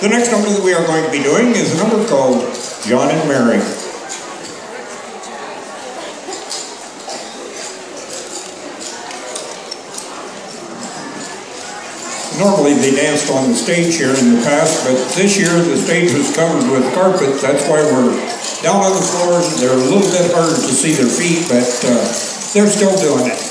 The next number that we are going to be doing is a number called John and Mary. Normally they danced on the stage here in the past, but this year the stage was covered with carpet. That's why we're down on the floor. They're a little bit harder to see their feet, but they're still doing it.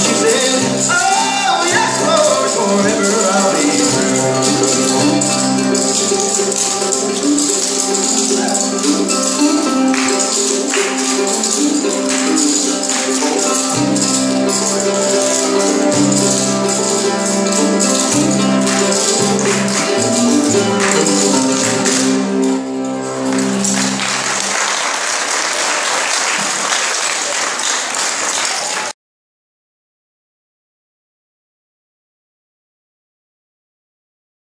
She said,